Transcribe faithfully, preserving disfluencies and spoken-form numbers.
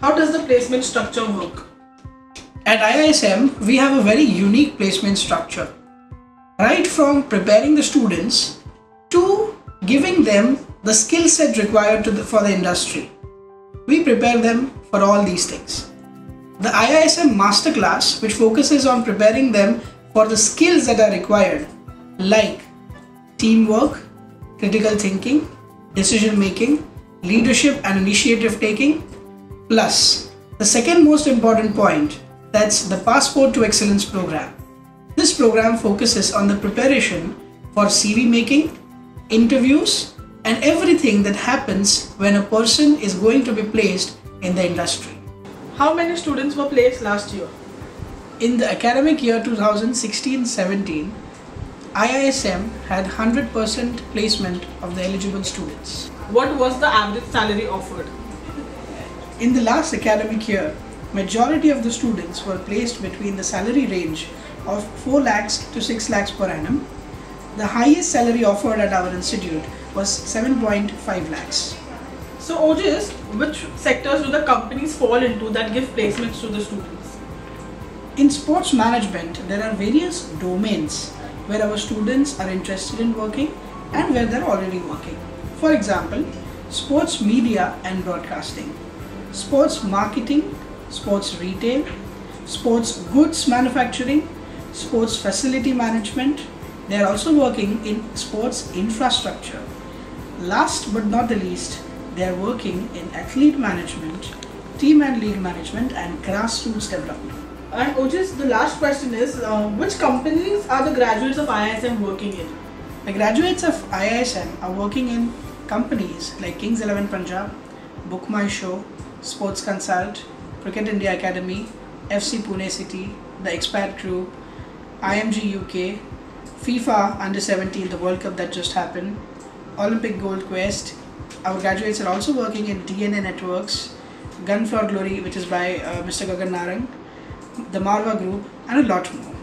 How does the placement structure work? At I I S M, we have a very unique placement structure. Right from preparing the students to giving them the skill set required to the, for the industry. We prepare them for all these things. The I I S M Masterclass, which focuses on preparing them for the skills that are required, like teamwork, critical thinking, decision making, leadership and initiative taking, plus the second most important point, that's the Passport to Excellence program. This program focuses on the preparation for C V making, interviews, and everything that happens when a person is going to be placed in the industry. How many students were placed last year? In the academic year two thousand sixteen seventeen, I I S M had one hundred percent placement of the eligible students. What was the average salary offered? In the last academic year, majority of the students were placed between the salary range of four lakhs to six lakhs per annum. The highest salary offered at our institute was seven point five lakhs. So O J S, which sectors do the companies fall into that give placements to the students? In sports management, there are various domains where our students are interested in working and where they're already working. For example, sports media and broadcasting, sports marketing, sports retail, sports goods manufacturing, sports facility management. They are also working in sports infrastructure. Last but not the least, they are working in athlete management, team and league management, and grassroots development. And O J S, the last question is, uh, which companies are the graduates of I I S M working in? The graduates of I I S M are working in companies like Kings eleven Punjab, Book My Show, Sports Consult, Cricket India Academy, F C Pune City, the Expat Group, I M G U K, FIFA Under seventeen, the World Cup that just happened, Olympic Gold Quest. Our graduates are also working in D N A Networks, Gun Glory, which is by uh, Mister Gagan Narang, the Marwa Group, and a lot more.